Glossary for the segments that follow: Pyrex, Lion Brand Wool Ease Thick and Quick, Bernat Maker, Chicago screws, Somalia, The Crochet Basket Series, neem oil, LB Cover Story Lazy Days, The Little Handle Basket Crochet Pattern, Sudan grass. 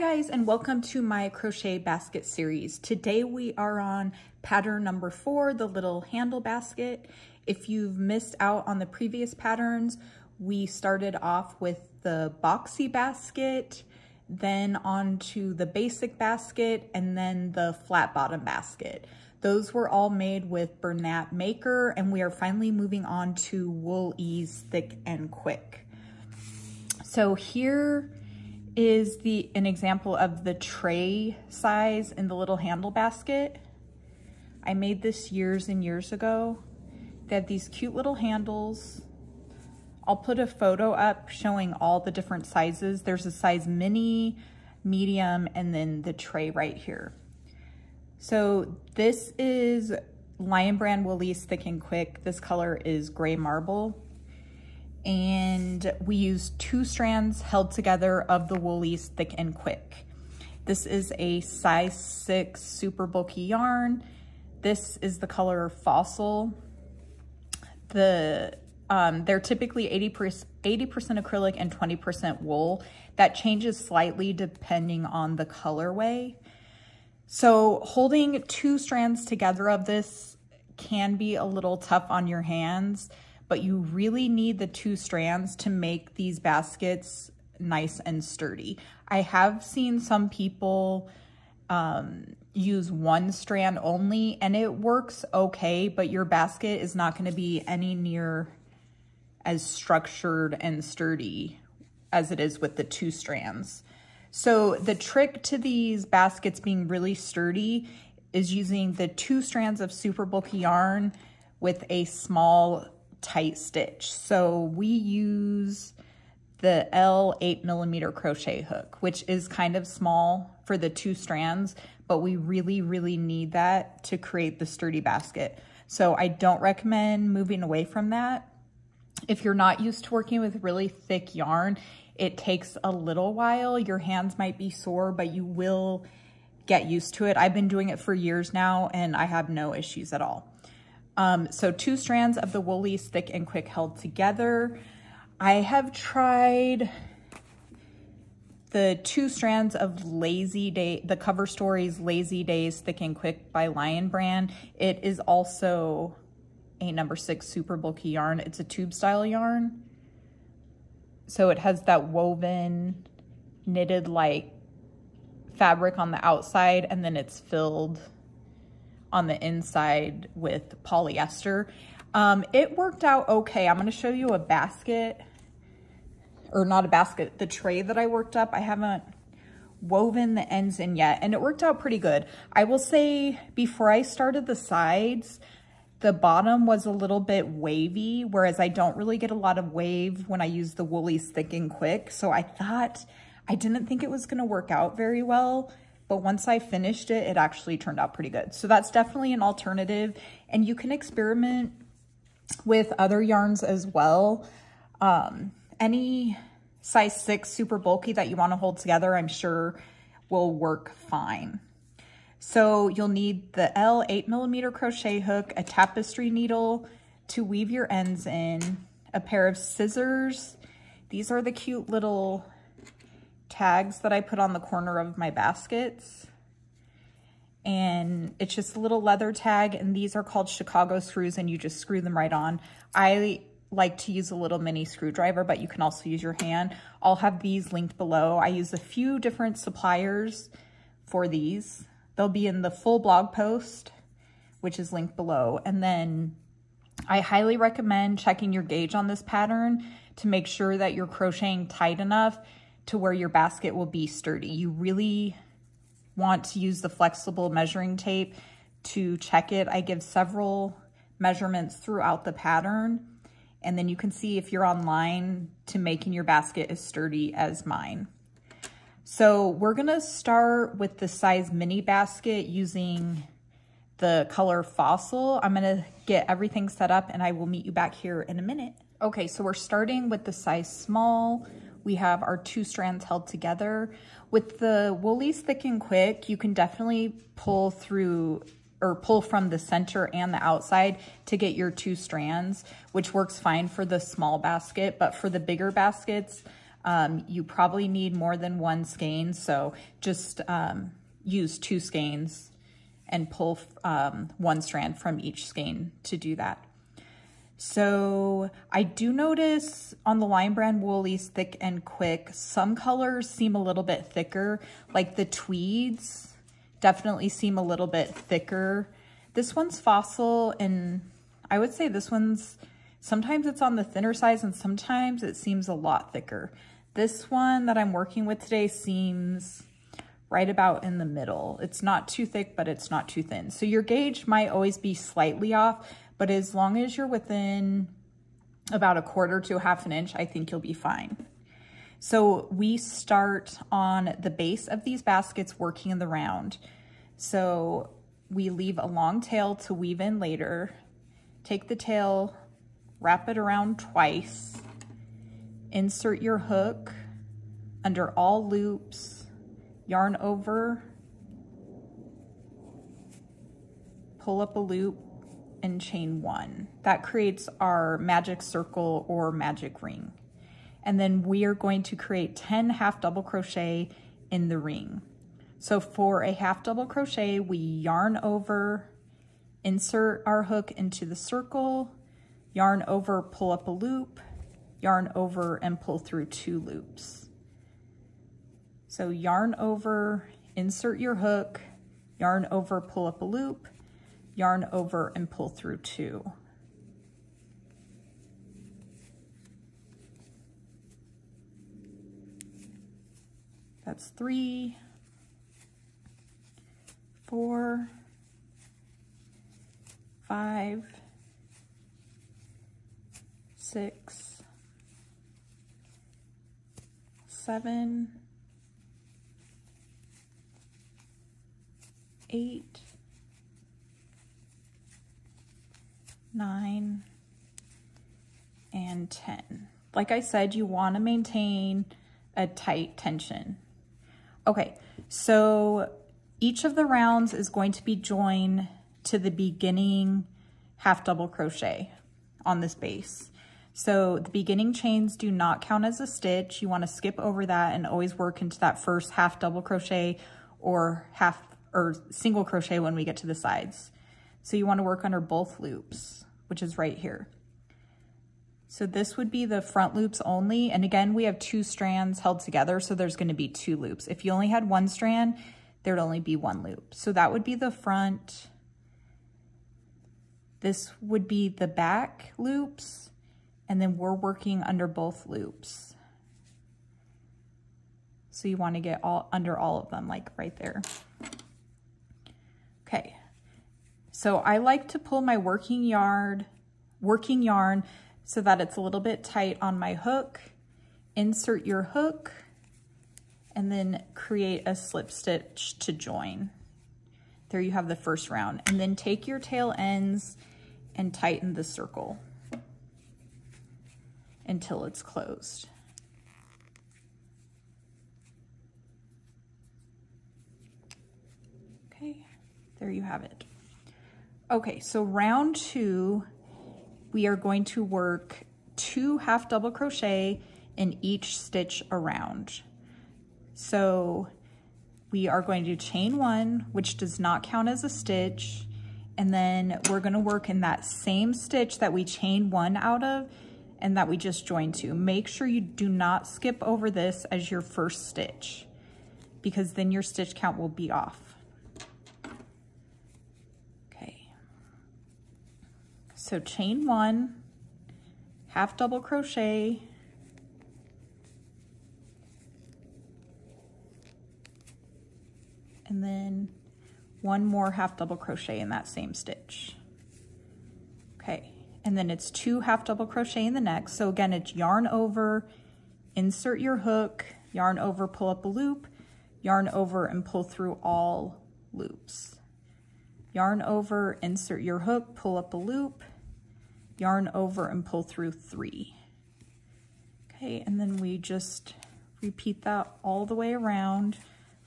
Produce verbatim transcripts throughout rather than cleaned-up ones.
guys, and welcome to my crochet basket series. Today we are on pattern number four, the little handle basket. If you've missed out on the previous patterns, we started off with the boxy basket, then on to the basic basket, and then the flat bottom basket. Those were all made with Bernat Maker, and we are finally moving on to Wool Ease Thick and Quick. So here is the an example of the tray size in the little handle basket. I made this years and years ago. They have these cute little handles. I'll put a photo up showing all the different sizes. There's a size mini, medium, and then the tray right here. So this is Lion Brand Wool Ease Thick and Quick. This color is gray marble. And we use two strands held together of the Wool Ease Thick and Quick. This is a size six super bulky yarn. This is the color Fossil. The um, they're typically eighty percent acrylic and twenty percent wool. That changes slightly depending on the colorway. So holding two strands together of this can be a little tough on your hands, but you really need the two strands to make these baskets nice and sturdy. I have seen some people um, use one strand only, and it works okay, but your basket is not gonna be any near as structured and sturdy as it is with the two strands. So the trick to these baskets being really sturdy is using the two strands of super bulky yarn with a small tight stitch. So we use the L eight millimeter crochet hook, which is kind of small for the two strands, but we really, really need that to create the sturdy basket. So I don't recommend moving away from that. If you're not used to working with really thick yarn, it takes a little while. Your hands might be sore, but you will get used to it. I've been doing it for years now, and I have no issues at all. Um, so two strands of the Wool Ease Thick and Quick held together. I have tried the two strands of Lazy Day, the Cover Stories Lazy Days Thick and Quick by Lion Brand. It is also a number six super bulky yarn. It's a tube style yarn. So it has that woven, knitted like fabric on the outside, and then it's filled on the inside with polyester. Um, it worked out okay. I'm gonna show you a basket, or not a basket, the tray that I worked up. I haven't woven the ends in yet, and it worked out pretty good. I will say before I started the sides, the bottom was a little bit wavy, whereas I don't really get a lot of wave when I use the Wool Ease Thick and Quick. So I thought, I didn't think it was gonna work out very well, but once I finished it, it actually turned out pretty good. So that's definitely an alternative, and you can experiment with other yarns as well. Um, any size six super bulky that you wanna hold together, I'm sure will work fine. So you'll need the L eight millimeter crochet hook, a tapestry needle to weave your ends in, a pair of scissors. These are the cute little tags that I put on the corner of my baskets, and it's just a little leather tag, and these are called Chicago screws, and you just screw them right on. I like to use a little mini screwdriver, but you can also use your hand. I'll have these linked below. I use a few different suppliers for these. They'll be in the full blog post, which is linked below. And then I highly recommend checking your gauge on this pattern to make sure that you're crocheting tight enough to where your basket will be sturdy. You really want to use the flexible measuring tape to check it. I give several measurements throughout the pattern, and then you can see if you're online to making your basket as sturdy as mine. So we're gonna start with the size mini basket using the color Fossil. I'm gonna get everything set up, and I will meet you back here in a minute. Okay, so we're starting with the size small. We have our two strands held together. With the Wool Ease Thick and Quick, you can definitely pull through or pull from the center and the outside to get your two strands, which works fine for the small basket, but for the bigger baskets, Um, you probably need more than one skein, so just um, use two skeins and pull um, one strand from each skein to do that. So I do notice on the Lion Brand Wool Ease Thick and Quick, some colors seem a little bit thicker, like the tweeds definitely seem a little bit thicker. This one's fossil, and I would say this one's, sometimes it's on the thinner side and sometimes it seems a lot thicker. This one that I'm working with today seems right about in the middle. It's not too thick, but it's not too thin. So your gauge might always be slightly off, but as long as you're within about a quarter to a half an inch, I think you'll be fine. So we start on the base of these baskets working in the round. So we leave a long tail to weave in later, take the tail, wrap it around twice, insert your hook under all loops, yarn over, pull up a loop, and chain one. That creates our magic circle or magic ring. And then we are going to create ten half double crochet in the ring. So for a half double crochet, we yarn over, insert our hook into the circle, yarn over, pull up a loop, yarn over, and pull through two loops. So yarn over, insert your hook, yarn over, pull up a loop, yarn over, and pull through two. That's three, four, five, six, seven, eight, nine, and ten. Like I said, you want to maintain a tight tension. Okay, so each of the rounds is going to be joined to the beginning half double crochet on this base. So the beginning chains do not count as a stitch. You want to skip over that and always work into that first half double crochet or half or single crochet when we get to the sides. So you want to work under both loops, which is right here. So this would be the front loops only. And again, we have two strands held together, so there's going to be two loops. If you only had one strand, there'd only be one loop. So that would be the front. This would be the back loops. And then we're working under both loops. So you want to get all under all of them, like right there. Okay, so I like to pull my working yarn, working yarn so that it's a little bit tight on my hook. Insert your hook and then create a slip stitch to join. There you have the first round. And then take your tail ends and tighten the circle until it's closed. There you have it. Okay, so round two, we are going to work two half double crochet in each stitch around. So we are going to chain one, which does not count as a stitch, and then we're gonna work in that same stitch that we chain one out of and that we just joined to. Make sure you do not skip over this as your first stitch, because then your stitch count will be off. So chain one, half double crochet, and then one more half double crochet in that same stitch. Okay, and then it's two half double crochet in the next. So again, it's yarn over, insert your hook, yarn over, pull up a loop, yarn over, and pull through all loops. Yarn over, insert your hook, pull up a loop, yarn over, and pull through three. Okay, and then we just repeat that all the way around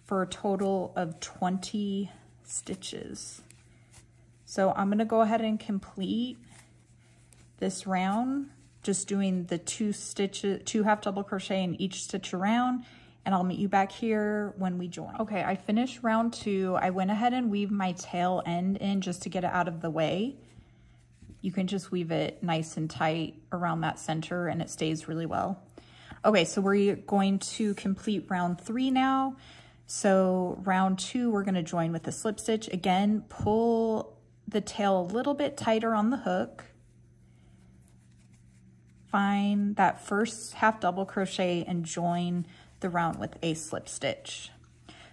for a total of twenty stitches. So I'm gonna go ahead and complete this round just doing the two stitches, two half double crochet in each stitch around, and I'll meet you back here when we join. Okay, I finished round two. I went ahead and weaved my tail end in just to get it out of the way. You can just weave it nice and tight around that center and it stays really well. Okay, so we're going to complete round three now. So round two, we're gonna join with a slip stitch. Again, pull the tail a little bit tighter on the hook. Find that first half double crochet and join the round with a slip stitch.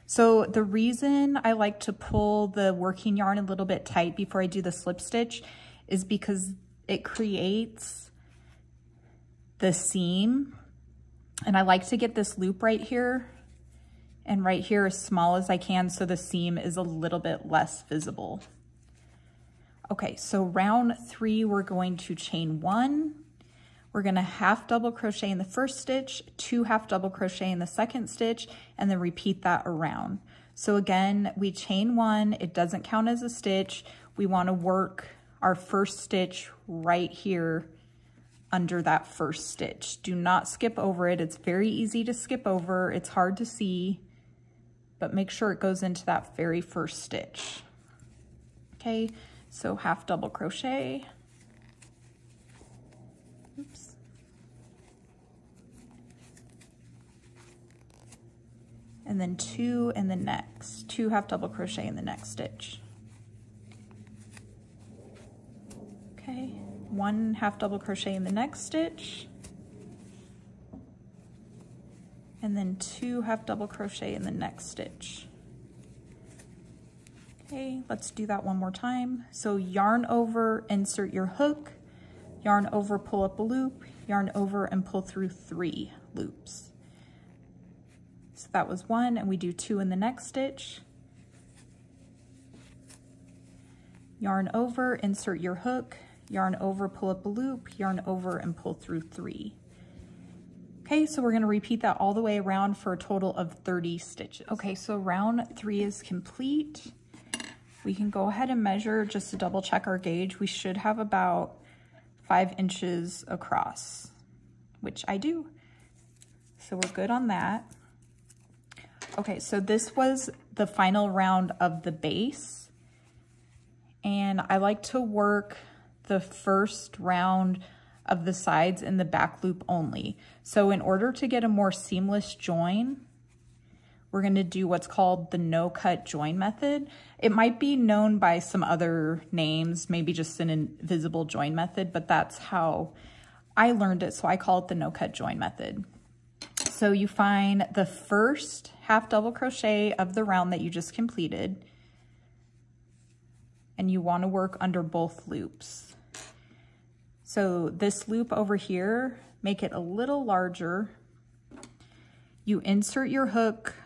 So the reason I like to pull the working yarn a little bit tight before I do the slip stitch is because it creates the seam. And I like to get this loop right here and right here as small as I can so the seam is a little bit less visible. Okay, so round three, we're going to chain one. We're gonna half double crochet in the first stitch, two half double crochet in the second stitch, and then repeat that around. So again, we chain one, it doesn't count as a stitch. We wanna work our first stitch right here under that first stitch. Do not skip over it. It's very easy to skip over. It's hard to see, but make sure it goes into that very first stitch. Okay, so half double crochet. Oops. And then two in the next, two half double crochet in the next stitch. Okay, one half double crochet in the next stitch, and then two half double crochet in the next stitch. Okay, let's do that one more time. So yarn over, insert your hook, yarn over, pull up a loop, yarn over and pull through three loops. So that was one, and we do two in the next stitch. Yarn over, insert your hook, yarn over, pull up a loop, yarn over and pull through three. Okay, so we're gonna repeat that all the way around for a total of thirty stitches. Okay, so round three is complete. We can go ahead and measure just to double check our gauge. We should have about five inches across, which I do. So we're good on that. Okay, so this was the final round of the base. And I like to work the first round of the sides in the back loop only. So in order to get a more seamless join, we're gonna do what's called the no-cut join method. It might be known by some other names, maybe just an invisible join method, but that's how I learned it, so I call it the no-cut join method. So you find the first half double crochet of the round that you just completed, and you wanna work under both loops. So this loop over here, make it a little larger. You insert your hook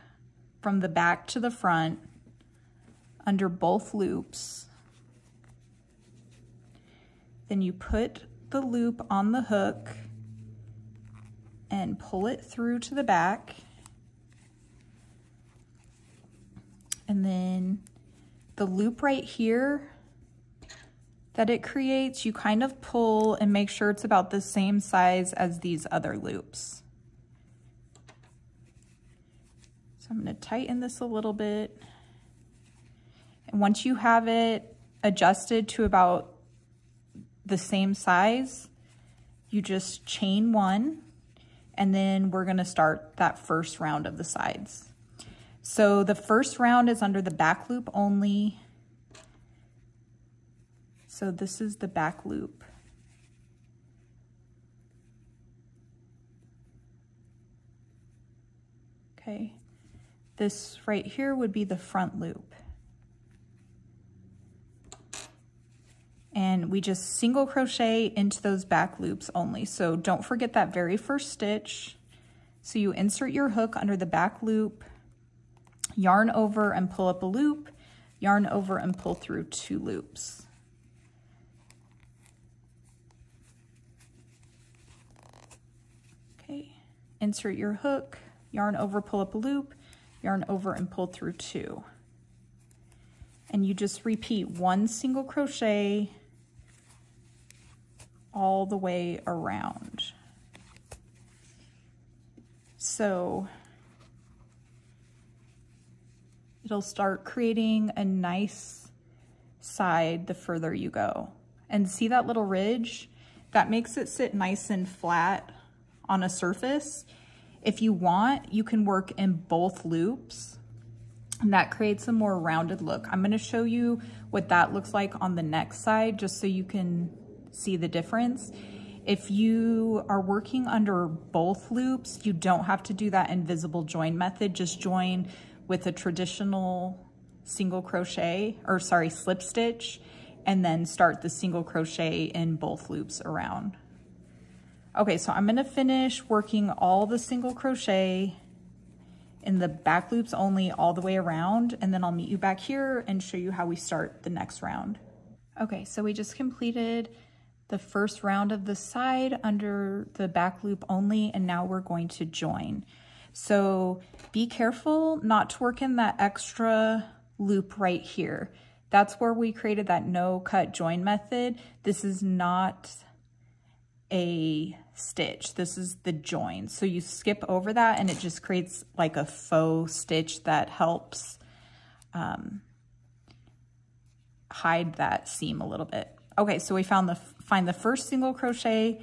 from the back to the front under both loops. Then you put the loop on the hook and pull it through to the back. And then the loop right here that it creates, you kind of pull and make sure it's about the same size as these other loops. So I'm gonna tighten this a little bit. And once you have it adjusted to about the same size, you just chain one, and then we're gonna start that first round of the sides. So the first round is under the back loop only. So this is the back loop. Okay. This right here would be the front loop. And we just single crochet into those back loops only. So don't forget that very first stitch. So you insert your hook under the back loop, yarn over and pull up a loop, yarn over and pull through two loops. Okay, insert your hook, yarn over, pull up a loop, yarn over and pull through two. And you just repeat one single crochet all the way around. So it'll start creating a nice side the further you go. And see that little ridge? That makes it sit nice and flat on a surface. If you want, you can work in both loops, and that creates a more rounded look. I'm going to show you what that looks like on the next side, just so you can see the difference. If you are working under both loops, you don't have to do that invisible join method. Just join with a traditional single crochet, or sorry, slip stitch, and then start the single crochet in both loops around. Okay, so I'm gonna finish working all the single crochet in the back loops only all the way around, and then I'll meet you back here and show you how we start the next round. Okay, so we just completed the first round of the side under the back loop only, and now we're going to join. So be careful not to work in that extra loop right here. That's where we created that no cut join method. This is not a stitch, this is the join. So you skip over that and it just creates like a faux stitch that helps um, hide that seam a little bit. Okay, so we found the find the first single crochet,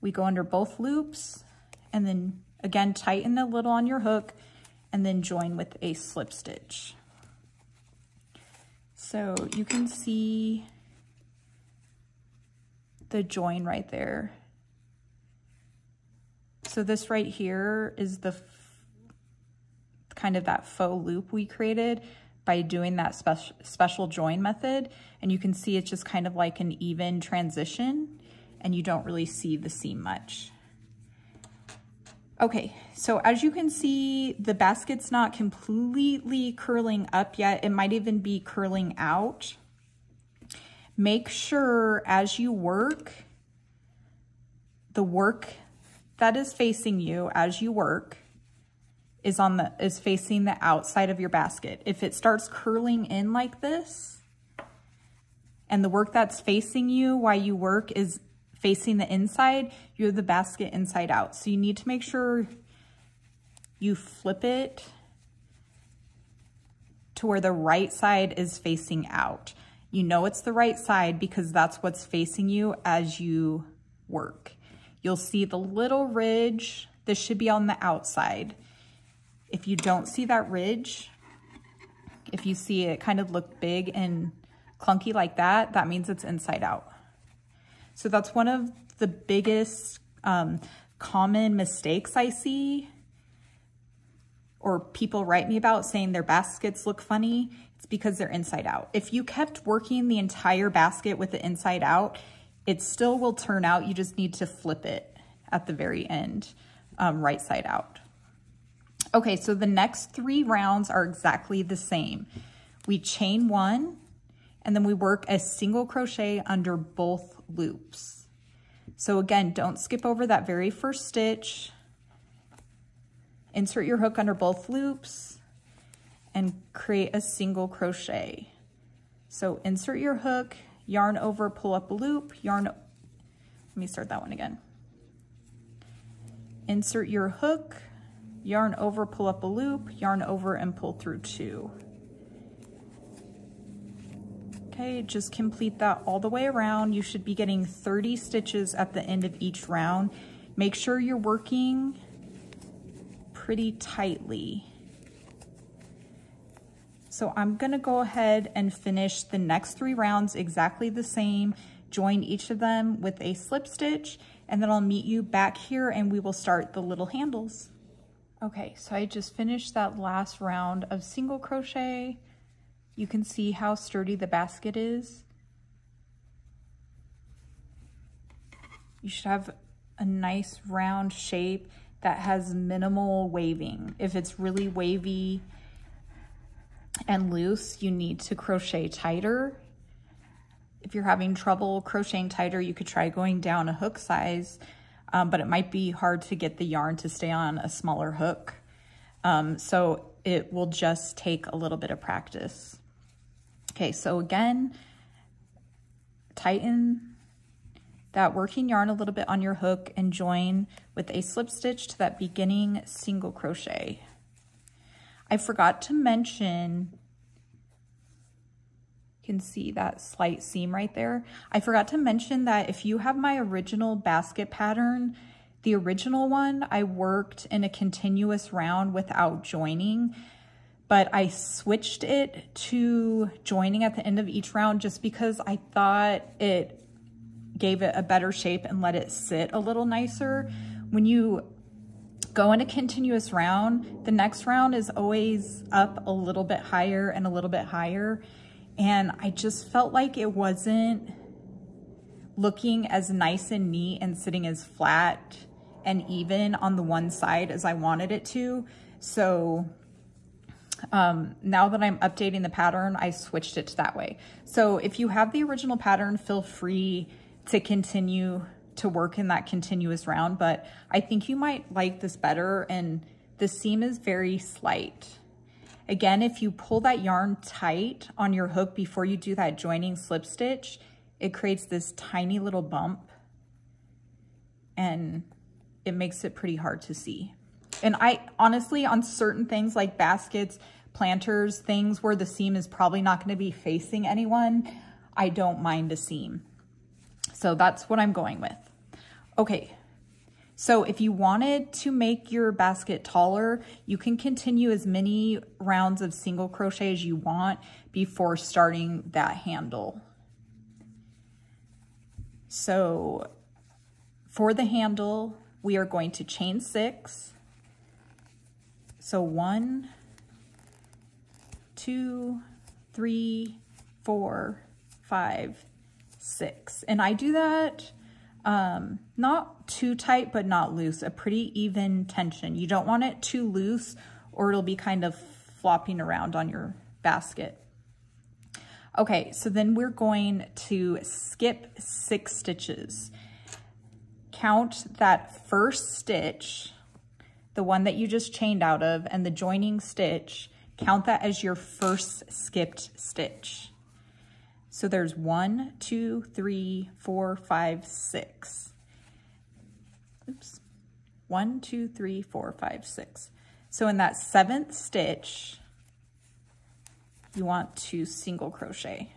we go under both loops, and then again, tighten a little on your hook and then join with a slip stitch. So you can see the join right there. So this right here is the kind of that faux loop we created by doing that spe special join method. And you can see it's just kind of like an even transition and you don't really see the seam much. Okay, so as you can see, the basket's not completely curling up yet. It might even be curling out. Make sure as you work, the work that is facing you as you work is on the is facing the outside of your basket. If it starts curling in like this, and the work that's facing you while you work is facing the inside, you have the basket inside out. So you need to make sure you flip it to where the right side is facing out. You know it's the right side because that's what's facing you as you work. You'll see the little ridge. This should be on the outside. If you don't see that ridge, if you see it kind of look big and clunky like that, that means it's inside out. So that's one of the biggest um, common mistakes I see, or people write me about saying their baskets look funny. It's because they're inside out. If you kept working the entire basket with the inside out, it still will turn out. You just need to flip it at the very end, um, right side out. Okay, so the next three rounds are exactly the same. We chain one, and then we work a single crochet under both loops. So again, don't skip over that very first stitch. Insert your hook under both loops and create a single crochet. So insert your hook, yarn over, pull up a loop, yarn, let me start that one again. Insert your hook, yarn over, pull up a loop, yarn over, and pull through two. Okay, just complete that all the way around. You should be getting thirty stitches at the end of each round. Make sure you're working pretty tightly. So I'm gonna go ahead and finish the next three rounds exactly the same. Join each of them with a slip stitch, and then I'll meet you back here and we will start the little handles. Okay, so I just finished that last round of single crochet. You can see how sturdy the basket is. You should have a nice round shape that has minimal waving. If it's really wavy and loose, you need to crochet tighter. If you're having trouble crocheting tighter, you could try going down a hook size, um, but it might be hard to get the yarn to stay on a smaller hook. Um, so it will just take a little bit of practice. Okay, so again, tighten that working yarn a little bit on your hook and join with a slip stitch to that beginning single crochet. I forgot to mention, you can see that slight seam right there. I forgot to mention that if you have my original basket pattern, the original one, I worked in a continuous round without joining, but I switched it to joining at the end of each round just because I thought it gave it a better shape and let it sit a little nicer. When you go in a continuous round, the next round is always up a little bit higher and a little bit higher. And I just felt like it wasn't looking as nice and neat and sitting as flat and even on the one side as I wanted it to. So Um, now that I'm updating the pattern, I switched it to that way. So if you have the original pattern, feel free to continue to work in that continuous round, but I think you might like this better, and the seam is very slight. Again, if you pull that yarn tight on your hook before you do that joining slip stitch, it creates this tiny little bump and it makes it pretty hard to see. And I honestly, on certain things like baskets, planters, things where the seam is probably not going to be facing anyone, I don't mind a seam. So that's what I'm going with. Okay, so if you wanted to make your basket taller, you can continue as many rounds of single crochet as you want before starting that handle. So for the handle, we are going to chain six. So one, two, three, four, five, six. And I do that um, not too tight, but not loose, a pretty even tension. You don't want it too loose or it'll be kind of flopping around on your basket. Okay, so then we're going to skip six stitches. Count that first stitch, the one that you just chained out of, and the joining stitch, count that as your first skipped stitch. So there's one, two, three, four, five, six. Oops. One, two, three, four, five, six. So in that seventh stitch, you want to single crochet.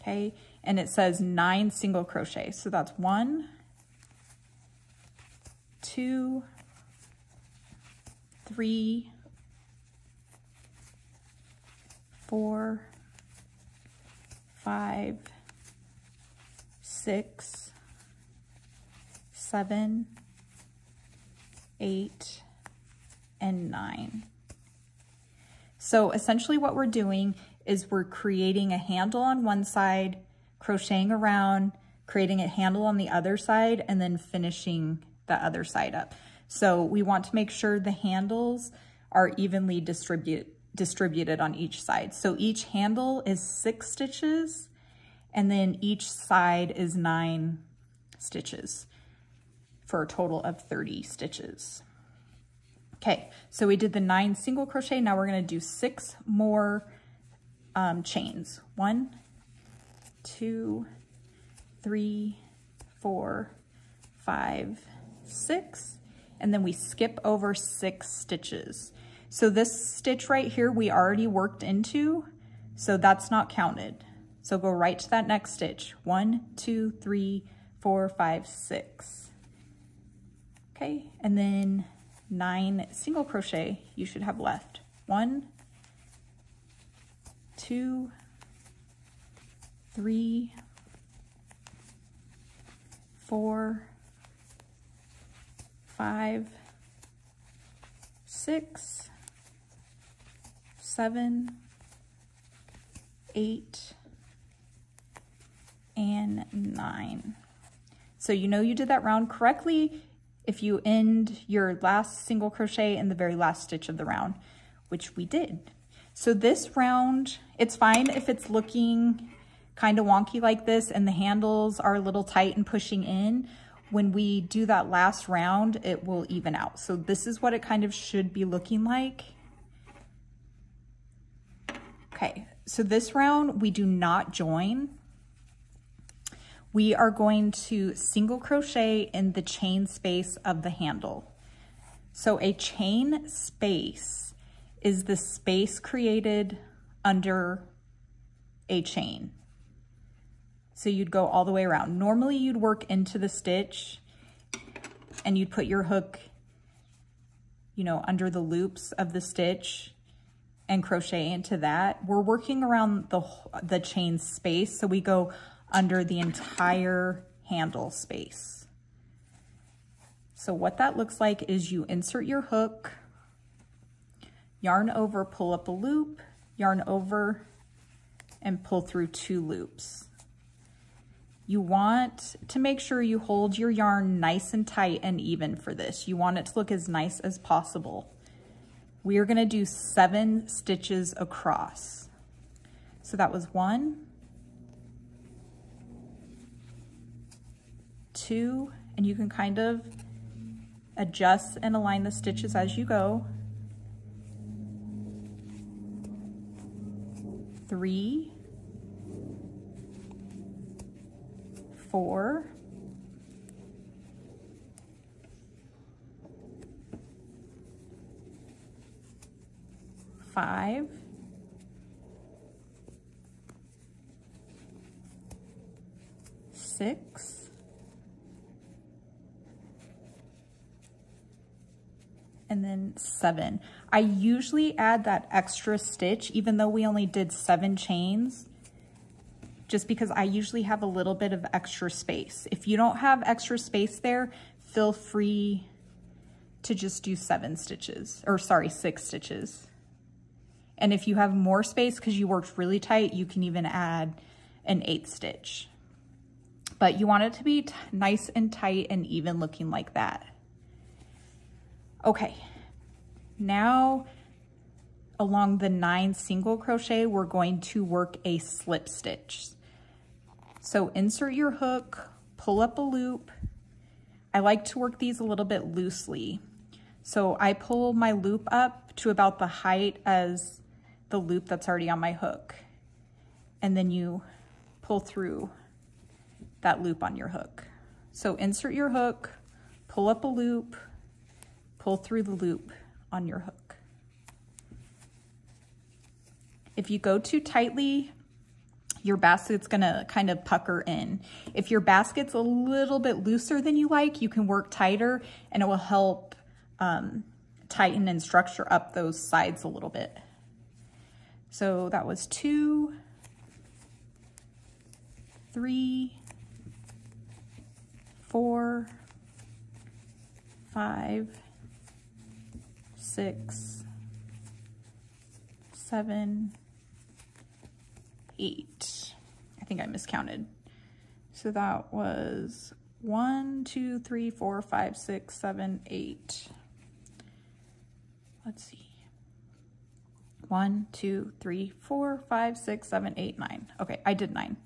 Okay. And it says nine single crochet. So that's one, two, three, four, five, six, seven, eight, and nine. So essentially what we're doing is we're creating a handle on one side, crocheting around, creating a handle on the other side, and then finishing the other side up. So we want to make sure the handles are evenly distribute, distributed on each side. So each handle is six stitches, and then each side is nine stitches for a total of thirty stitches. Okay, so we did the nine single crochet. Now we're gonna do six more um, chains. One, two, three, four, five, six, and then we skip over six stitches. So this stitch right here we already worked into, so that's not counted. So go right to that next stitch. One, two, three, four, five, six. Okay, and then nine single crochet you should have left. One, two, three, four, five, six, seven, eight, and nine. So you know you did that round correctly if you end your last single crochet in the very last stitch of the round, which we did. So this round, it's fine if it's looking kind of wonky like this and the handles are a little tight and pushing in. When we do that last round, it will even out. So this is what it kind of should be looking like. Okay, So this round we do not join. We are going to single crochet in the chain space of the handle. So a chain space is the space created under a chain. So you'd go all the way around. Normally you'd work into the stitch and you'd put your hook, you know, under the loops of the stitch and crochet into that. We're working around the, the chain space, so we go under the entire handle space. So what that looks like is you insert your hook, yarn over, pull up a loop, yarn over, and pull through two loops. You want to make sure you hold your yarn nice and tight and even for this. You want it to look as nice as possible. We are gonna do seven stitches across. So that was one, two, and you can kind of adjust and align the stitches as you go. Three, four, five, six, and then seven. I usually add that extra stitch, even though we only did seven chains, just because I usually have a little bit of extra space. If you don't have extra space there, feel free to just do seven stitches, or sorry, six stitches. And if you have more space because you worked really tight, you can even add an eighth stitch. But you want it to be nice and tight and even looking like that. Okay, now along the nine single crochet, we're going to work a slip stitch. So insert your hook, pull up a loop. I like to work these a little bit loosely. So I pull my loop up to about the height as the loop that's already on my hook. And then you pull through that loop on your hook. So insert your hook, pull up a loop, pull through the loop on your hook. If you go too tightly, your basket's gonna kind of pucker in. If your basket's a little bit looser than you like, you can work tighter and it will help um, tighten and structure up those sides a little bit. So that was two, three, four, five, six, seven, eight. I think I miscounted. So that was one, two, three, four, five, six, seven, eight. Let's see. One, two, three, four, five, six, seven, eight, nine. Okay, I did nine.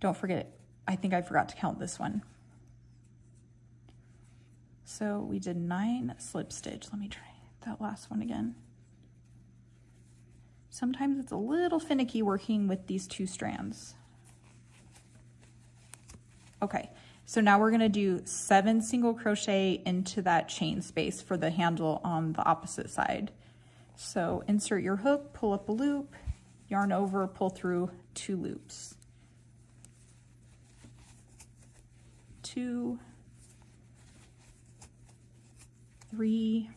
Don't forget it. I think I forgot to count this one. So we did nine slip stitch. Let me try that last one again. Sometimes it's a little finicky working with these two strands. Okay, so now we're gonna do seven single crochet into that chain space for the handle on the opposite side. So insert your hook, pull up a loop, yarn over, pull through two loops. Two, three,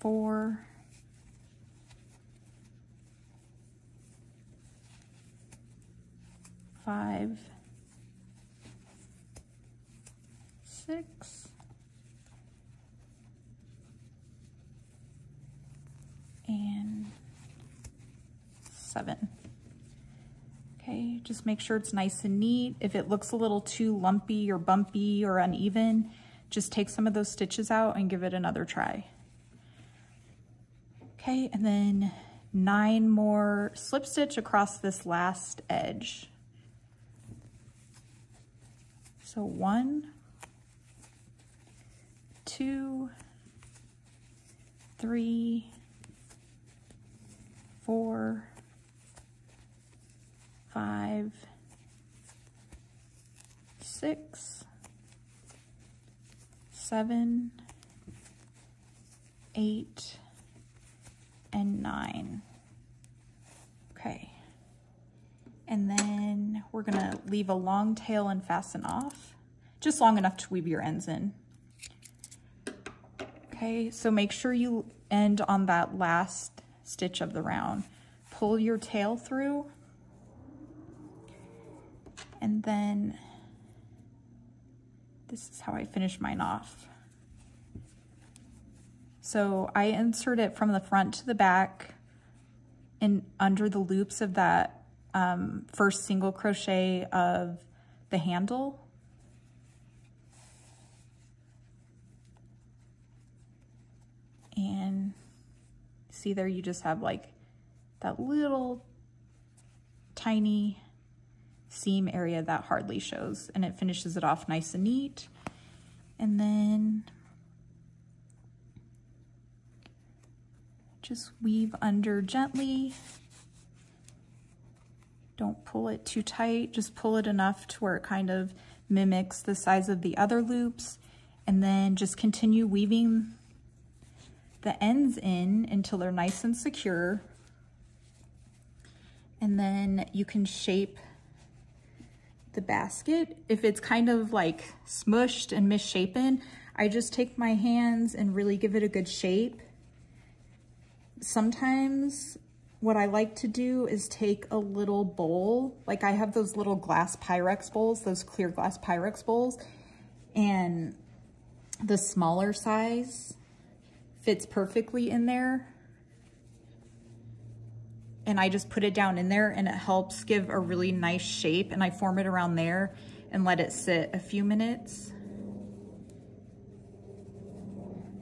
four, five, six, and seven. Okay, just make sure it's nice and neat. If it looks a little too lumpy or bumpy or uneven, just take some of those stitches out and give it another try. Okay, and then nine more slip stitch across this last edge. So one, two, three, four, five, six, seven, eight, and nine. Okay, and then we're gonna leave a long tail and fasten off, just long enough to weave your ends in. Okay, so make sure you end on that last stitch of the round. Pull your tail through, and then this is how I finish mine off. So I insert it from the front to the back and under the loops of that um, first single crochet of the handle. And see there, you just have like that little tiny seam area that hardly shows, and it finishes it off nice and neat. And then just weave under gently. Don't pull it too tight, just pull it enough to where it kind of mimics the size of the other loops, and then just continue weaving the ends in until they're nice and secure. And then you can shape the basket. If it's kind of like smushed and misshapen, I just take my hands and really give it a good shape. Sometimes what I like to do is take a little bowl, like I have those little glass Pyrex bowls, those clear glass Pyrex bowls, and the smaller size fits perfectly in there, and I just put it down in there, and it helps give a really nice shape, and I form it around there and let it sit a few minutes.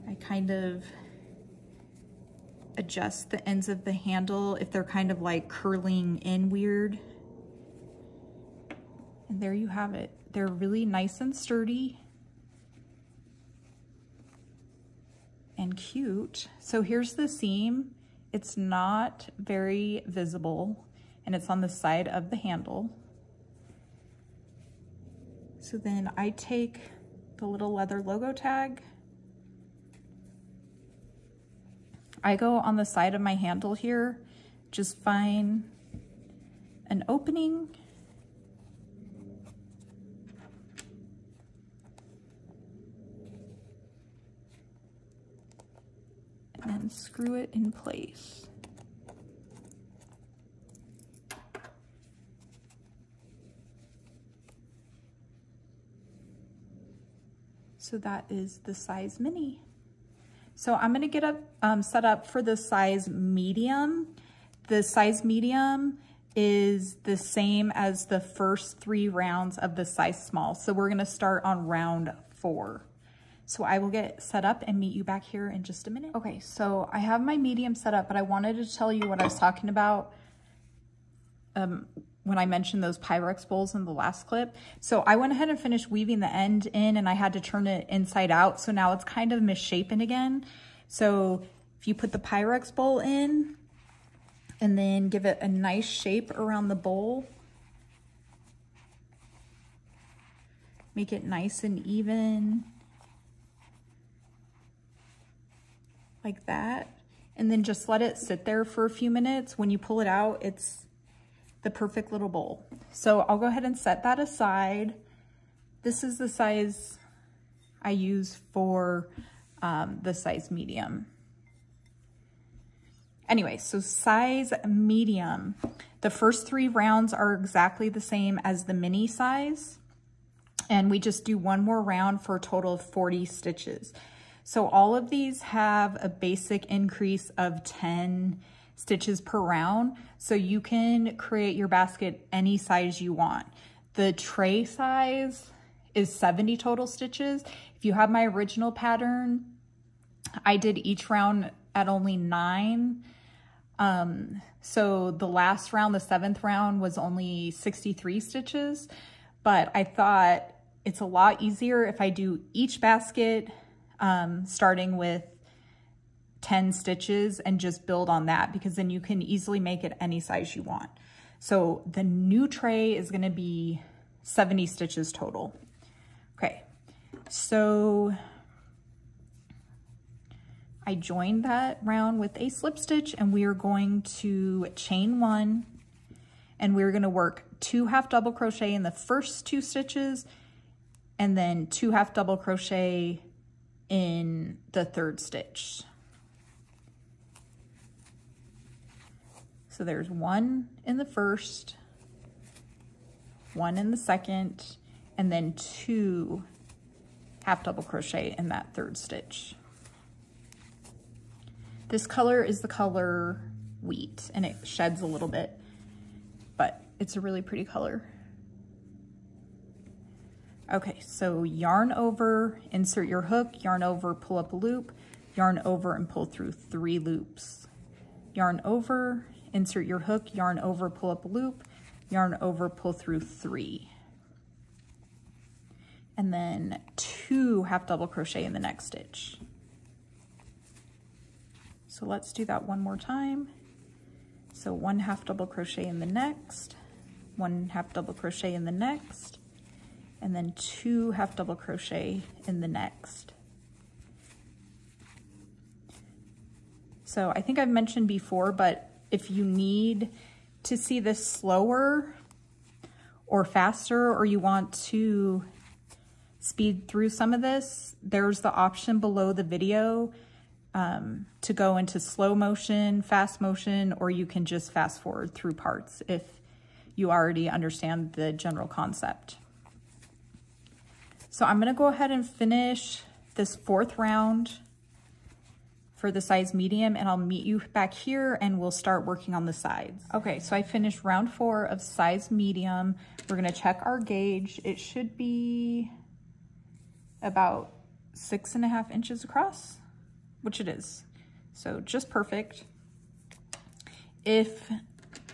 I kind of adjust the ends of the handle if they're kind of like curling in weird, and there you have it. They're really nice and sturdy and cute. So here's the seam. It's not very visible, and it's on the side of the handle. So then I take the little leather logo tag. I go on the side of my handle here, just find an opening, and screw it in place. So that is the size mini. So I'm gonna get up, um, set up for the size medium. The size medium is the same as the first three rounds of the size small. So we're gonna start on round four. So I will get set up and meet you back here in just a minute. Okay, so I have my medium set up, but I wanted to tell you what I was talking about um, when I mentioned those Pyrex bowls in the last clip. So I went ahead and finished weaving the end in, and I had to turn it inside out. So now it's kind of misshapen again. So if you put the Pyrex bowl in and then give it a nice shape around the bowl, make it nice and even. Like that, and then just let it sit there for a few minutes. When you pull it out, it's the perfect little bowl. So I'll go ahead and set that aside. This is the size I use for um, the size medium. Anyway, so size medium. The first three rounds are exactly the same as the mini size, and we just do one more round for a total of forty stitches. So all of these have a basic increase of ten stitches per round. So you can create your basket any size you want. The tray size is seventy total stitches. If you have my original pattern, I did each round at only nine. Um, so the last round, the seventh round, was only sixty-three stitches, but I thought it's a lot easier if I do each basket Um, starting with ten stitches and just build on that, because then you can easily make it any size you want. So the new tray is going to be seventy stitches total. Okay, so I joined that round with a slip stitch, and we are going to chain one, and we're going to work two half double crochet in the first two stitches and then two half double crochet in the third stitch. So there's one in the first, one in the second, and then two half double crochet in that third stitch. This color is the color wheat, and it sheds a little bit, but it's a really pretty color. Okay, so yarn over, insert your hook, yarn over, pull up a loop, yarn over and pull through three loops. Yarn over, insert your hook, yarn over, pull up a loop, yarn over, pull through three. And then two half double crochet in the next stitch. So let's do that one more time. So one half double crochet in the next, one half double crochet in the next, and then two half double crochet in the next. So I think I've mentioned before, but if you need to see this slower or faster, or you want to speed through some of this, there's the option below the video Um, to go into slow motion, fast motion, or you can just fast forward through parts if you already understand the general concept. So I'm gonna go ahead and finish this fourth round for the size medium, and I'll meet you back here and we'll start working on the sides. Okay, so I finished round four of size medium. We're gonna check our gauge. It should be about six and a half inches across, which it is, so just perfect. If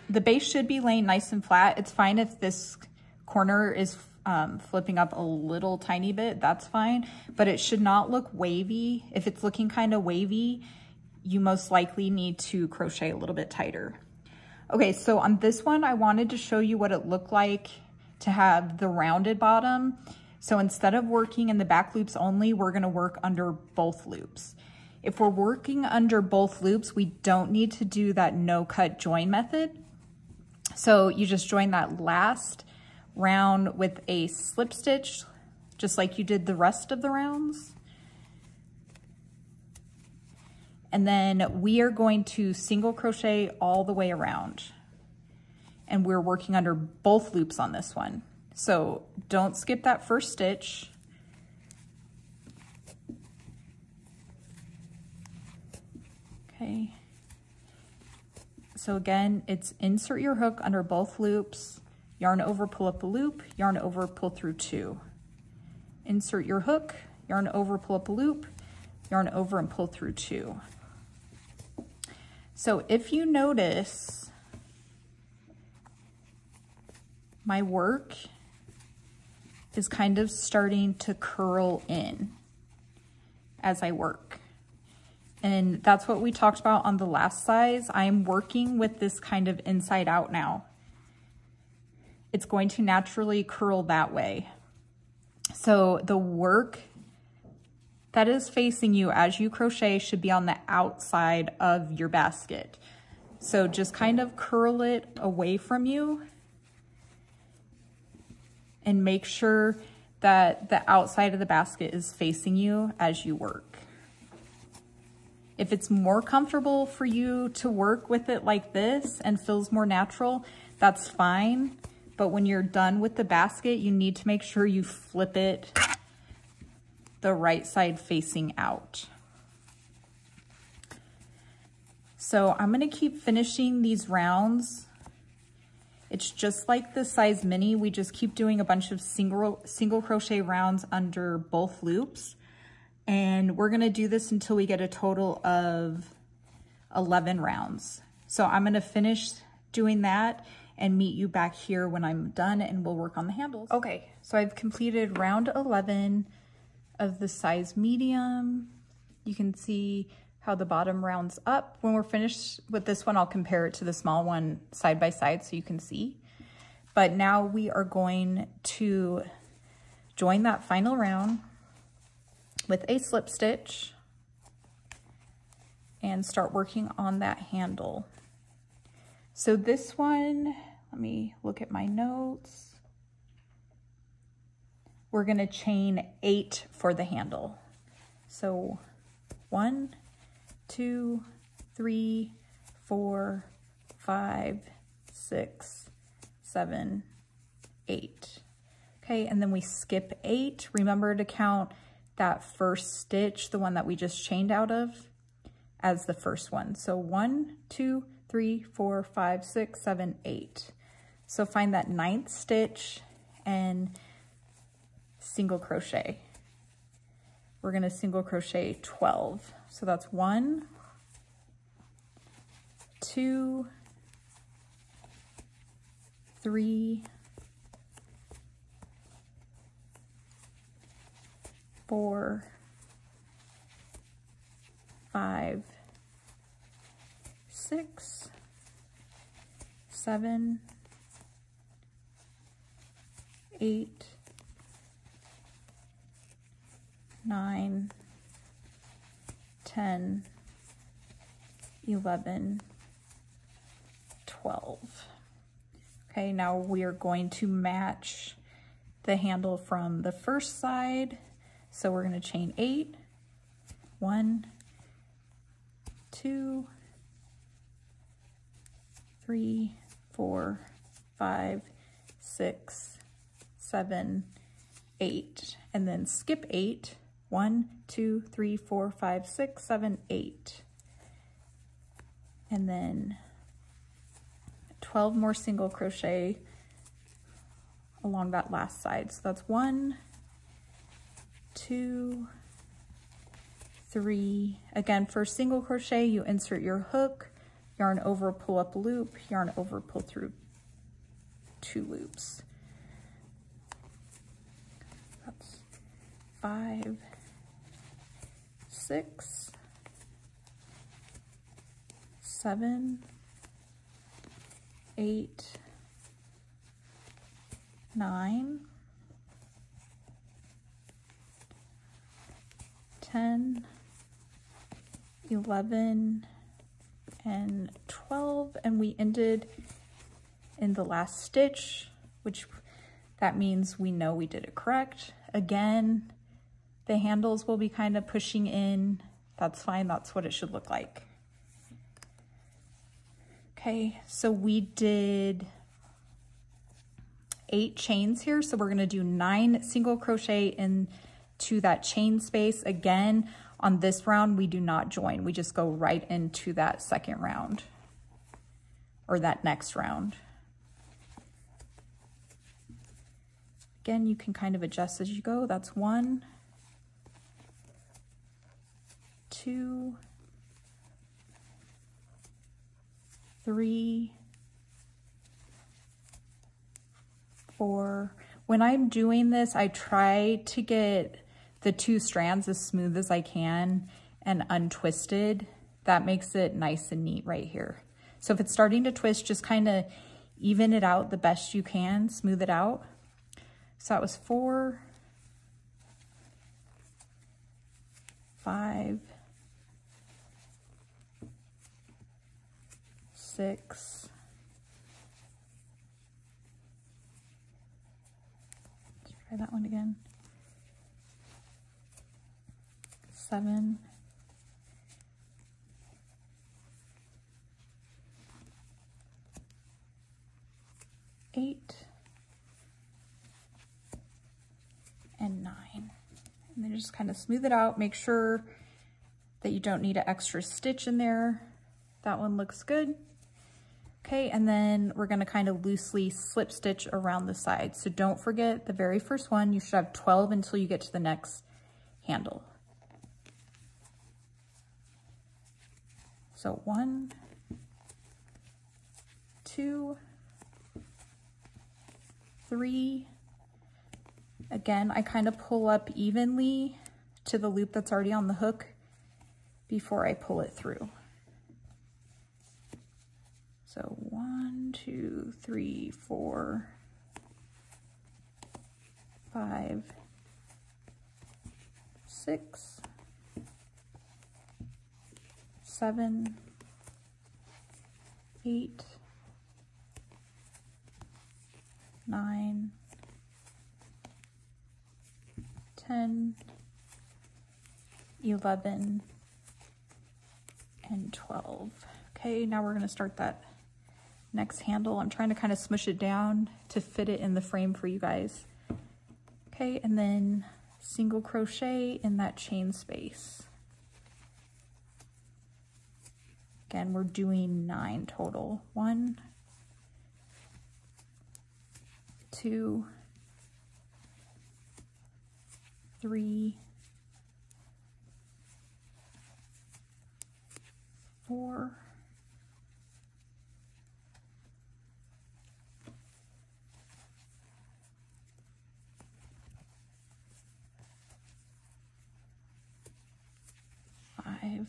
the base should be laying nice and flat, it's fine if this corner is um, flipping up a little tiny bit, that's fine, but it should not look wavy. If it's looking kind of wavy, you most likely need to crochet a little bit tighter. Okay, so on this one, I wanted to show you what it looked like to have the rounded bottom. So instead of working in the back loops only, we're gonna work under both loops. If we're working under both loops, we don't need to do that no-cut join method. So you just join that last round with a slip stitch, just like you did the rest of the rounds. And then we are going to single crochet all the way around. And we're working under both loops on this one. So don't skip that first stitch. Okay. So again, it's insert your hook under both loops, yarn over, pull up a loop, yarn over, pull through two. Insert your hook, yarn over, pull up a loop, yarn over and pull through two. So if you notice, my work is kind of starting to curl in as I work. And that's what we talked about on the last size. I'm working with this kind of inside out now. It's going to naturally curl that way. So the work that is facing you as you crochet should be on the outside of your basket. So just kind of curl it away from you and make sure that the outside of the basket is facing you as you work. If it's more comfortable for you to work with it like this and feels more natural, that's fine. But when you're done with the basket, you need to make sure you flip it the right side facing out. So I'm gonna keep finishing these rounds. It's just like the size mini. We just keep doing a bunch of single, single crochet rounds under both loops. And we're gonna do this until we get a total of eleven rounds. So I'm gonna finish doing that and meet you back here when I'm done, and we'll work on the handles. Okay, so I've completed round eleven of the size medium. You can see how the bottom rounds up. When we're finished with this one, I'll compare it to the small one side by side so you can see. But now we are going to join that final round with a slip stitch and start working on that handle. So this one, let me look at my notes. We're gonna chain eight for the handle. So one, two, three, four, five, six, seven, eight. Okay, and then we skip eight. Remember to count that first stitch, the one that we just chained out of, as the first one. So one, two, three, four, five, six, seven, eight. So find that ninth stitch and single crochet. We're gonna single crochet twelve. So that's one, two, three, four, five, six, seven, eight, nine, ten, eleven, twelve. Okay, now we are going to match the handle from the first side. So we're going to chain eight, one, two, three, four, five, six, seven, eight, and then skip eight. One, two, three, four, five, six, seven, eight. And then twelve more single crochet along that last side. So that's one, two, three. Again, for single crochet, you insert your hook, yarn over, pull up loop, yarn over, pull through two loops. That's five, six, seven, eight, nine, ten, eleven, and twelve, and we ended in the last stitch, which that means we know we did it correct. Again, the handles will be kind of pushing in. That's fine, that's what it should look like. Okay, so we did eight chains here, so we're gonna do nine single crochet in to that chain space. Again, on this round, we do not join. We just go right into that second round or that next round. Again, you can kind of adjust as you go. That's one, two, three, four. When I'm doing this, I try to get the two strands as smooth as I can and untwisted. That makes it nice and neat right here. So if it's starting to twist, just kind of even it out the best you can, smooth it out. So that was four, five, six, let's try that one again. Seven, eight, and nine. And then just kind of smooth it out. Make sure that you don't need an extra stitch in there. That one looks good. Okay, and then we're gonna kind of loosely slip stitch around the side. So don't forget the very first one, you should have twelve until you get to the next handle. So one, two, three. Again, I kind of pull up evenly to the loop that's already on the hook before I pull it through. So one, two, three, four, five, six, seven, eight, nine, ten, eleven, and twelve. Okay, now we're going to start that next handle. I'm trying to kind of smush it down to fit it in the frame for you guys. Okay, and then single crochet in that chain space. Again, we're doing nine total. One, two, three, four, five,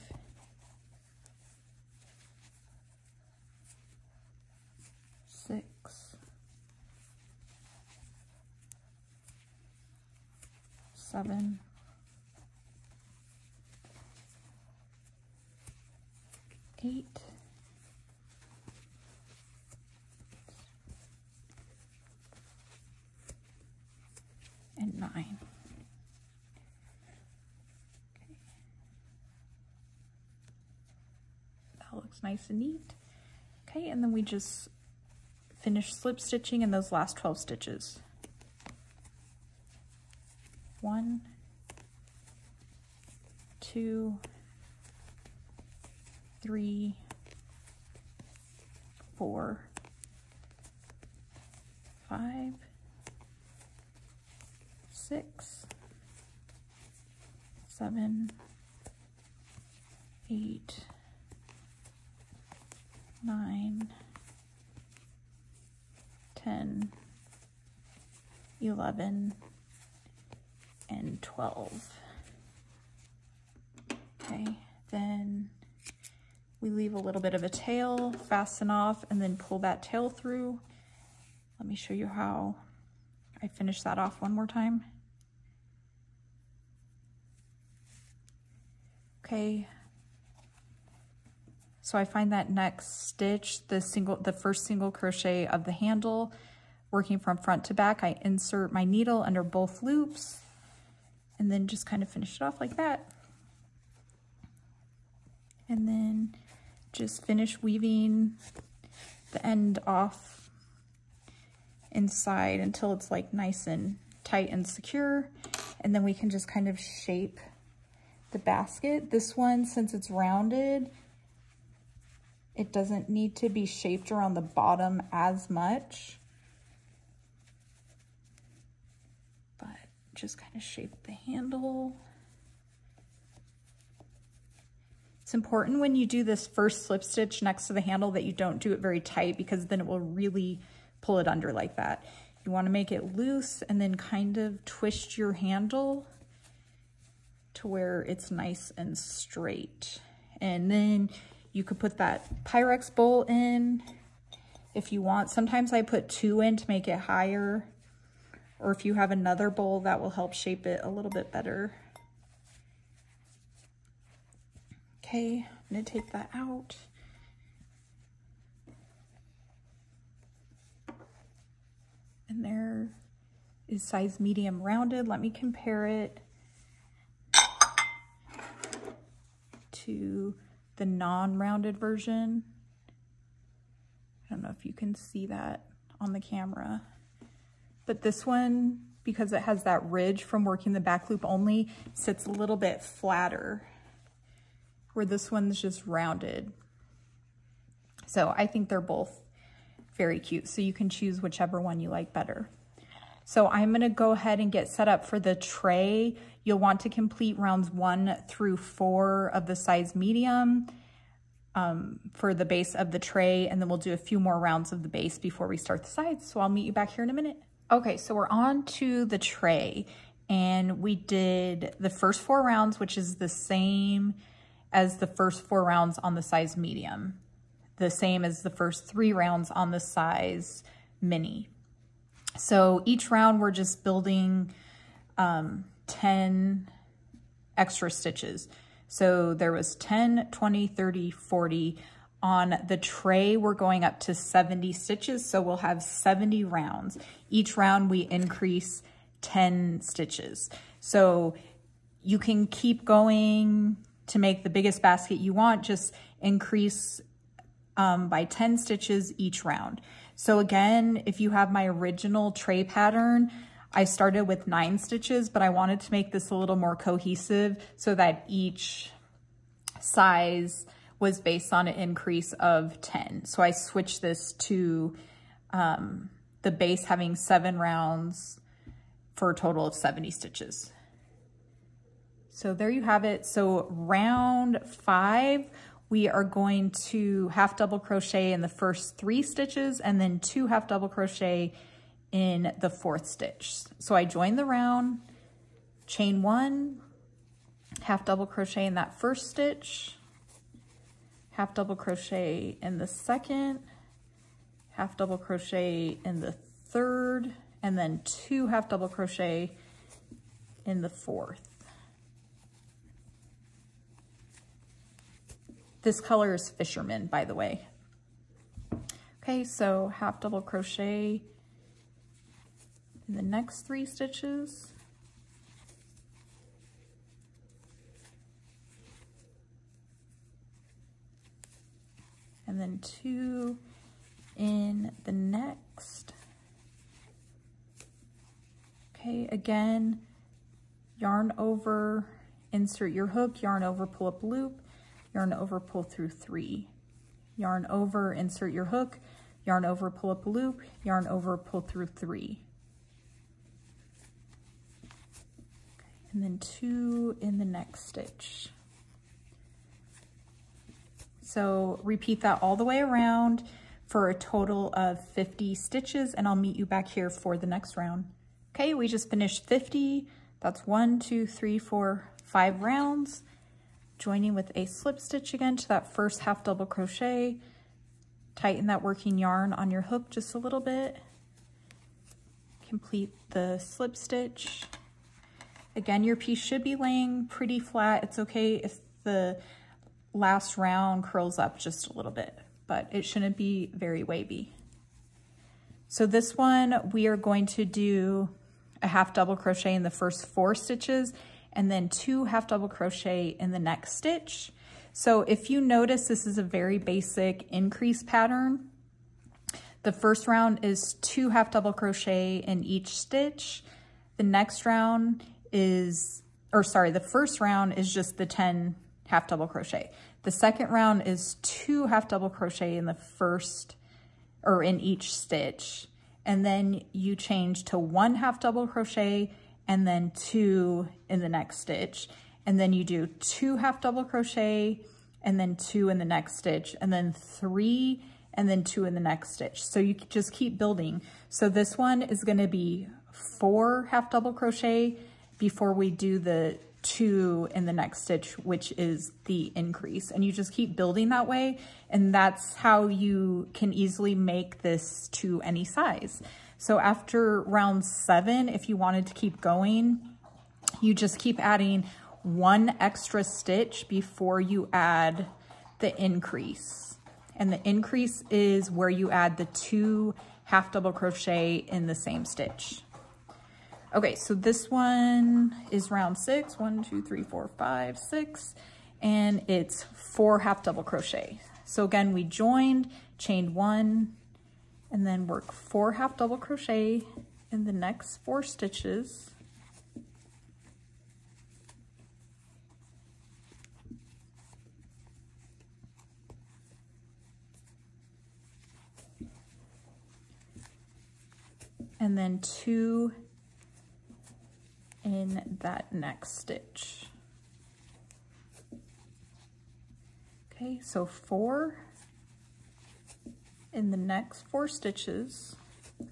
six, seven, eight, and nine. Okay. That looks nice and neat. Okay, and then we just finish slip stitching in those last twelve stitches. One, two, three, four, five, six, seven, eight, nine, ten, eleven, and twelve. Okay, then we leave a little bit of a tail, fasten off, and then pull that tail through. Let me show you how I finish that off one more time. Okay, so I find that next stitch, the single, the first single crochet of the handle, working from front to back, I insert my needle under both loops and then just kind of finish it off like that. And then just finish weaving the end off inside until it's like nice and tight and secure. And then we can just kind of shape the basket. This one, since it's rounded, it doesn't need to be shaped around the bottom as much. Just kind of shape the handle. It's important when you do this first slip stitch next to the handle that you don't do it very tight, because then it will really pull it under like that. You want to make it loose and then kind of twist your handle to where it's nice and straight. And then you could put that Pyrex bowl in if you want. Sometimes I put two in to make it higher. Or if you have another bowl, that will help shape it a little bit better. Okay, I'm gonna take that out. And there is size medium rounded. Let me compare it to the non-rounded version. I don't know if you can see that on the camera. But this one, because it has that ridge from working the back loop only, sits a little bit flatter, where this one's just rounded. So I think they're both very cute. So you can choose whichever one you like better. So I'm gonna go ahead and get set up for the tray. You'll want to complete rounds one through four of the size medium Um, for the base of the tray, and then we'll do a few more rounds of the base before we start the sides. So I'll meet you back here in a minute. Okay, so we're on to the tray, and we did the first four rounds, which is the same as the first four rounds on the size medium, the same as the first three rounds on the size mini. So each round we're just building um, ten extra stitches. So there was ten, twenty, thirty, forty. On the tray, we're going up to seventy stitches, so we'll have seventy rounds. Each round we increase ten stitches. So you can keep going to make the biggest basket you want, just increase um, by ten stitches each round. So again, if you have my original tray pattern, I started with nine stitches, but I wanted to make this a little more cohesive so that each size was based on an increase of ten. So I switched this to um, the base having seven rounds for a total of seventy stitches. So there you have it. So round five, we are going to half double crochet in the first three stitches and then two half double crochet in the fourth stitch. So I joined the round, chain one, half double crochet in that first stitch, half double crochet in the second, half double crochet in the third, and then two half double crochet in the fourth. This color is Fisherman, by the way. Okay, so half double crochet in the next three stitches, and then two in the next. Okay, again, yarn over, insert your hook, yarn over, pull up loop, yarn over, pull through three, yarn over, insert your hook, yarn over, pull up loop, yarn over, pull through three. And then two in the next stitch. So repeat that all the way around for a total of fifty stitches, and I'll meet you back here for the next round. Okay, we just finished fifty. That's one, two, three, four, five rounds. Joining with a slip stitch again to that first half double crochet. Tighten that working yarn on your hook just a little bit. Complete the slip stitch. Again, your piece should be laying pretty flat. It's okay if the last round curls up just a little bit, but it shouldn't be very wavy. So this one, we are going to do a half double crochet in the first four stitches and then two half double crochet in the next stitch. So if you notice, this is a very basic increase pattern. The first round is two half double crochet in each stitch. The next round is, or sorry, the first round is just the ten half double crochet. The second round is two half double crochet in the first, or in each stitch. And then you change to one half double crochet and then two in the next stitch. And then you do two half double crochet and then two in the next stitch, and then three and then two in the next stitch. So you just keep building. So this one is going to be four half double crochet before we do the two in the next stitch, which is the increase. And you just keep building that way. And that's how you can easily make this to any size. So after round seven, if you wanted to keep going, you just keep adding one extra stitch before you add the increase. And the increase is where you add the two half double crochet in the same stitch. Okay, so this one is round six, one, two, three, four, five, six, and it's four half double crochet. So again, we joined, chained one, and then work four half double crochet in the next four stitches. And then two in that next stitch. Okay, so four in the next four stitches,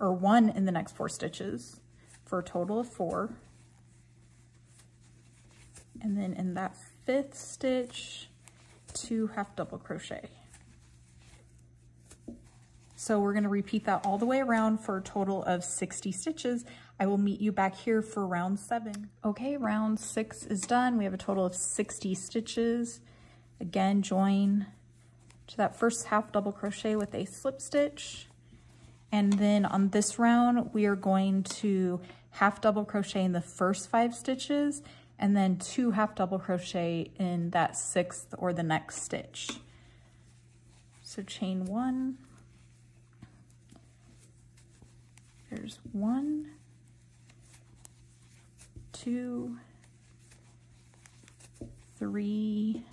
or one in the next four stitches for a total of four. And then in that fifth stitch, two half double crochet. So we're going to repeat that all the way around for a total of sixty stitches. I will meet you back here for round seven. Okay, round six is done. We have a total of sixty stitches. Again, join to that first half double crochet with a slip stitch. And then on this round, we are going to half double crochet in the first five stitches and then two half double crochet in that sixth or the next stitch. So chain one. There's one, two, three,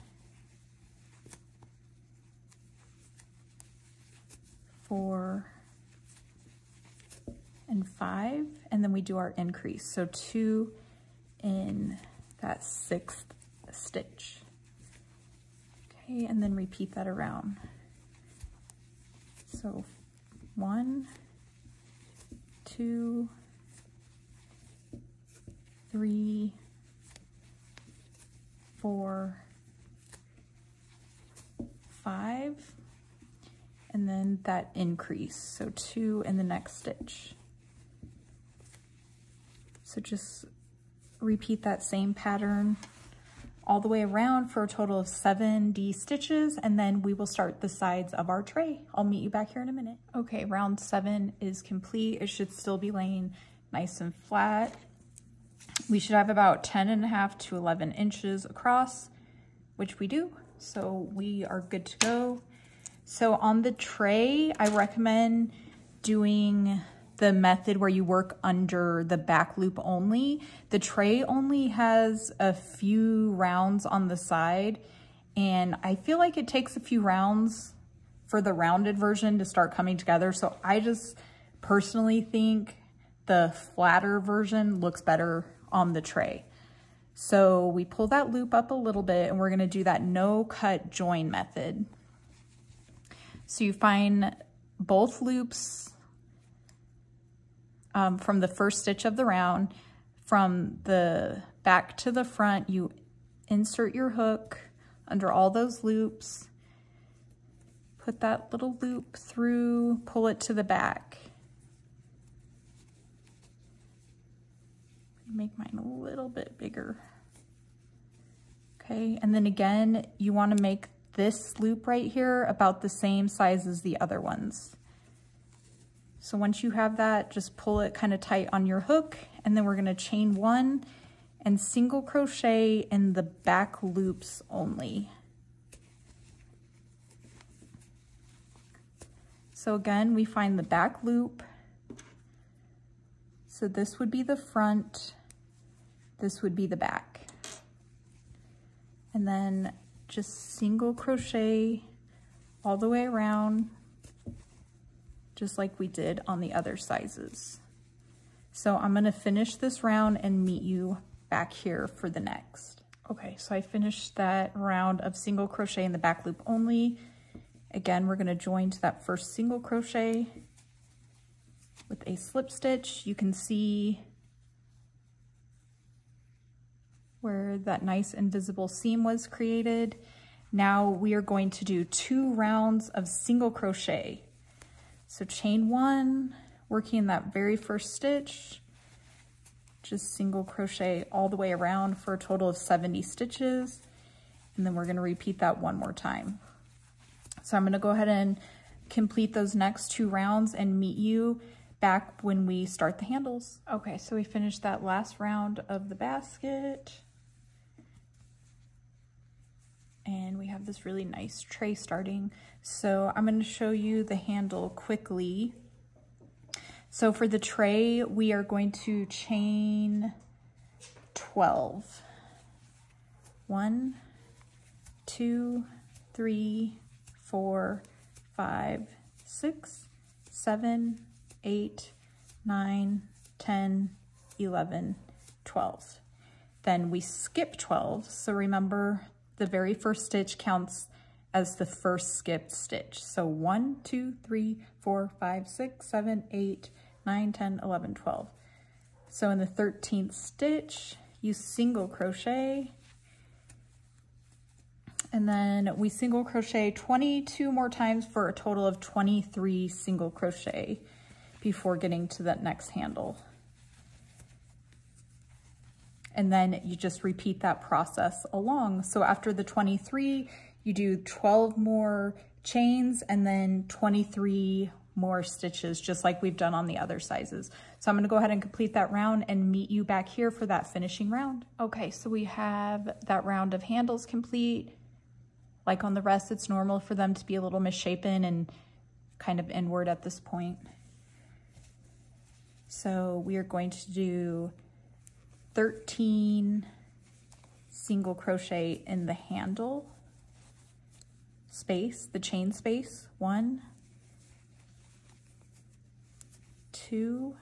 four, and five, and then we do our increase. So two in that sixth stitch. Okay, and then repeat that around. So one, two, three, four, five, and then that increase. So two in the next stitch. So just repeat that same pattern all the way around for a total of seventy stitches, and then we will start the sides of our tray. I'll meet you back here in a minute. Okay, round seven is complete. It should still be laying nice and flat. We should have about ten and a half to eleven inches across, which we do. So we are good to go. So on the tray, I recommend doing the method where you work under the back loop only. The tray only has a few rounds on the side, and I feel like it takes a few rounds for the rounded version to start coming together. So I just personally think the flatter version looks better on the tray. So we pull that loop up a little bit, and we're gonna do that no cut join method. So you find both loops Um, from the first stitch of the round, from the back to the front, you insert your hook under all those loops, put that little loop through, pull it to the back. Make mine a little bit bigger. Okay, and then again, you want to make this loop right here about the same size as the other ones. So once you have that, just pull it kind of tight on your hook, and then we're going to chain one and single crochet in the back loops only. So again, we find the back loop. So this would be the front, this would be the back. And then just single crochet all the way around, just like we did on the other sizes. So I'm gonna finish this round and meet you back here for the next. Okay, so I finished that round of single crochet in the back loop only. Again, we're gonna join to that first single crochet with a slip stitch. You can see where that nice invisible seam was created. Now we are going to do two rounds of single crochet. So chain one, working in that very first stitch, just single crochet all the way around for a total of seventy stitches. And then we're gonna repeat that one more time. So I'm gonna go ahead and complete those next two rounds and meet you back when we start the handles. Okay, so we finished that last round of the basket. And we have this really nice tray starting. So I'm going to show you the handle quickly. So for the tray, we are going to chain twelve. One, two, three, four, five, six, seven, eight, nine, ten, eleven, twelve. Then we skip twelve. So remember, the very first stitch counts as the first skipped stitch. So one, two, three, four, five, six, seven, eight, nine, ten, eleven, twelve. So in the thirteenth stitch, you single crochet, And then we single crochet twenty-two more times for a total of twenty-three single crochet before getting to that next handle. And then you just repeat that process along. So after the twenty-three, you do twelve more chains and then twenty-three more stitches, just like we've done on the other sizes. So I'm gonna go ahead and complete that round and meet you back here for that finishing round. Okay, so we have that round of handles complete. Like on the rest, it's normal for them to be a little misshapen and kind of inward at this point. So we are going to do thirteen single crochet in the handle space, the chain space, one, two,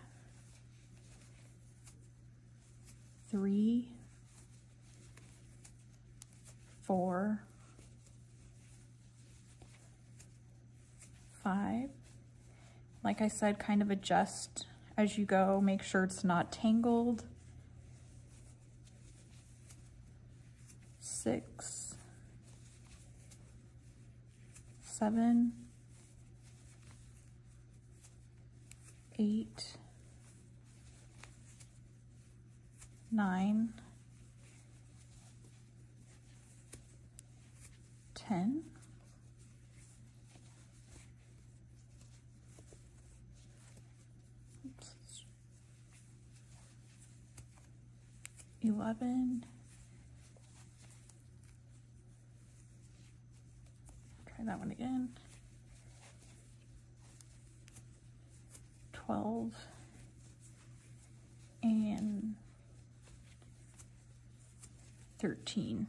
three, four, five. Like I said, kind of adjust as you go, make sure it's not tangled. Six, seven, eight, nine, ten, oops, eleven. Try that one again. twelve and thirteen.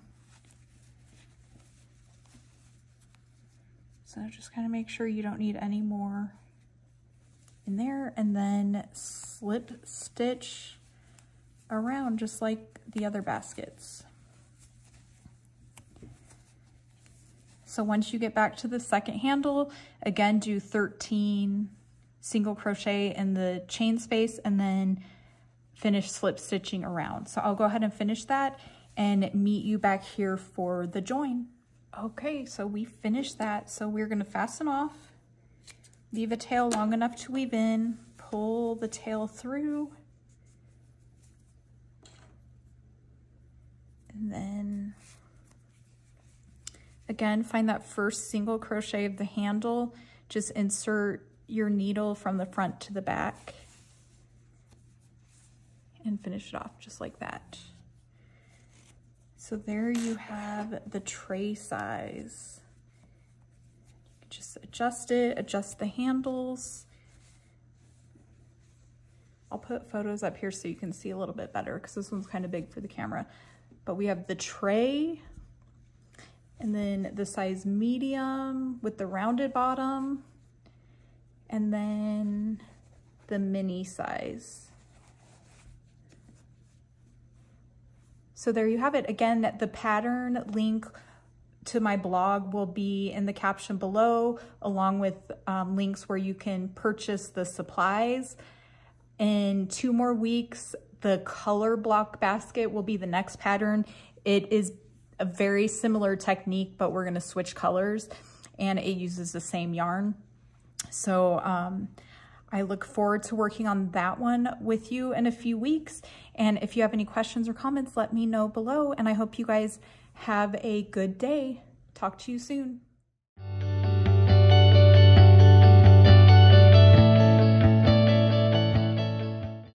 So just kind of make sure you don't need any more in there, and then slip stitch around just like the other baskets. So once you get back to the second handle, again do thirteen single crochet in the chain space and then finish slip stitching around. So I'll go ahead and finish that and meet you back here for the join. Okay, so we finished that. So we're gonna fasten off, leave a tail long enough to weave in, pull the tail through, and then again, find that first single crochet of the handle, just insert your needle from the front to the back and finish it off just like that. So there you have the tray size. You can just adjust it, adjust the handles. I'll put photos up here so you can see a little bit better because this one's kind of big for the camera. But we have the tray and then the size medium with the rounded bottom, and then the mini size. So there you have it. Again, the pattern link to my blog will be in the caption below, along with um, links where you can purchase the supplies. In two more weeks, the color block basket will be the next pattern. It is a very similar technique, but we're gonna switch colors, and it uses the same yarn. So um, I look forward to working on that one with you in a few weeks. And if you have any questions or comments, let me know below. And I hope you guys have a good day. Talk to you soon.